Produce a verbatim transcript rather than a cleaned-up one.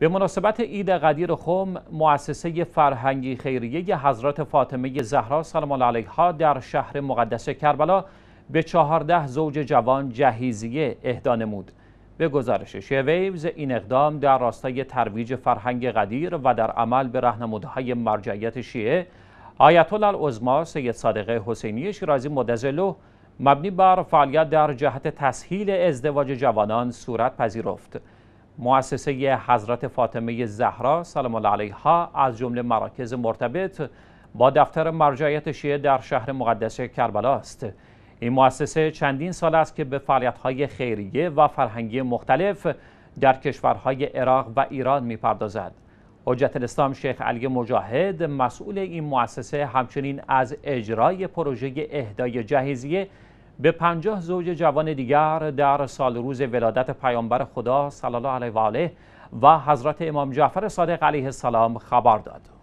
به مناسبت عید قدیر خم، مؤسسه فرهنگی خیریه حضرت فاطمه زهرا سلام الله علیها در شهر مقدس کربلا به چهارده زوج جوان جهیزیه اهدا نمود. به گزارش شویوز، این اقدام در راستای ترویج فرهنگ قدیر و در عمل به راهنمودهای مرجعیت شیعه، آیت الله العظمی سید صادق حسینی شیرازی مدظله مبنی بر فعالیت در جهت تسهیل ازدواج جوانان صورت پذیرفت. مؤسسه حضرت فاطمه زهرا سلام الله علیها از جمله مراکز مرتبط با دفتر مرجعیت شیعه در شهر مقدس کربلا است. این مؤسسه چندین سال است که به فعالیت‌های خیریه و فرهنگی مختلف در کشورهای عراق و ایران می‌پردازد. حجت الاسلام شیخ علی مجاهد مسئول این مؤسسه همچنین از اجرای پروژه اهدای جهیزیه به پنجاه زوج جوان دیگر در سالروز ولادت پیامبر خدا صلی الله علیه و آله و حضرت امام جعفر صادق علیه السلام خبر داد.